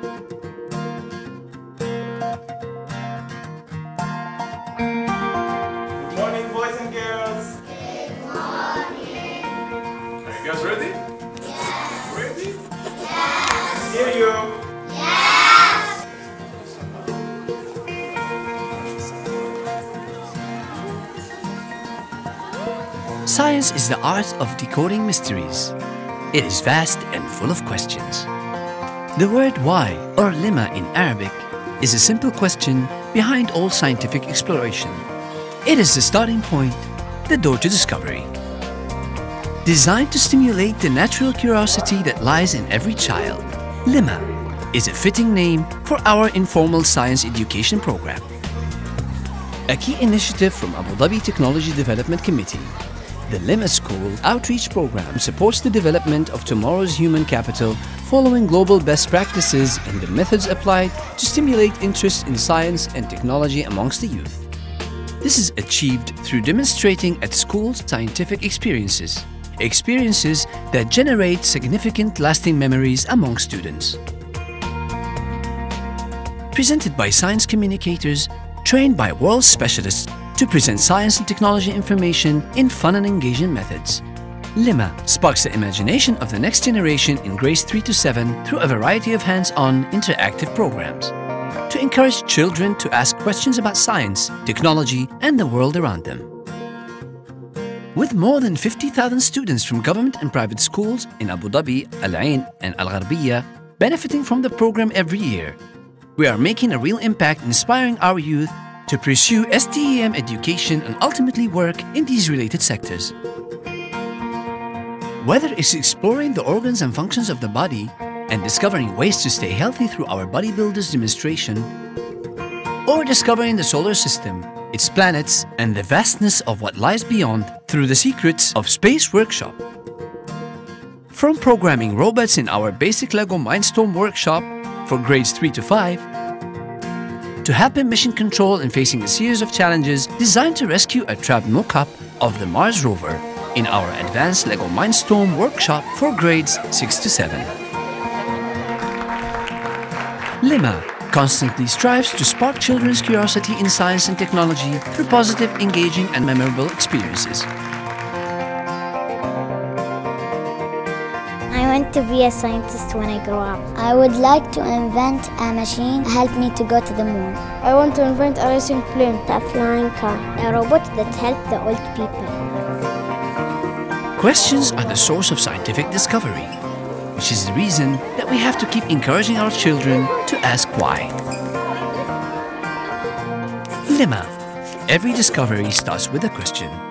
Good morning, boys and girls. Good morning. Are you guys ready? Yes. Ready? Yes. Hear you. Science is the art of decoding mysteries. It is vast and full of questions. The word why, or lema in Arabic, is a simple question behind all scientific exploration. It is the starting point, the door to discovery. Designed to stimulate the natural curiosity that lies in every child, lema is a fitting name for our informal science education program. A key initiative from Abu Dhabi Technology Development Committee, the Lema School Outreach Program supports the development of tomorrow's human capital following global best practices and the methods applied to stimulate interest in science and technology amongst the youth. This is achieved through demonstrating at schools scientific experiences, experiences that generate significant lasting memories among students. Presented by science communicators trained by world specialists to present science and technology information in fun and engaging methods. Lema sparks the imagination of the next generation in grades 3 to 7 through a variety of hands-on interactive programs to encourage children to ask questions about science, technology, and the world around them. With more than 50,000 students from government and private schools in Abu Dhabi, Al Ain, and Al Gharbiya benefiting from the program every year, we are making a real impact inspiring our youth to pursue STEM education and ultimately work in these related sectors. Whether it's exploring the organs and functions of the body and discovering ways to stay healthy through our bodybuilder's demonstration, or discovering the solar system, its planets, and the vastness of what lies beyond through the secrets of Space Workshop. From programming robots in our basic LEGO Mindstorm workshop for grades 3 to 5, to help in mission control and facing a series of challenges designed to rescue a trapped mock-up of the Mars rover in our advanced LEGO Mindstorm workshop for grades 6 to 7. Lema constantly strives to spark children's curiosity in science and technology through positive, engaging, and memorable experiences. I want to be a scientist when I grow up. I would like to invent a machine to help me to go to the moon. I want to invent a racing plane, a flying car, a robot that helps the old people. Questions are the source of scientific discovery, which is the reason that we have to keep encouraging our children to ask why. Lema. Every discovery starts with a question.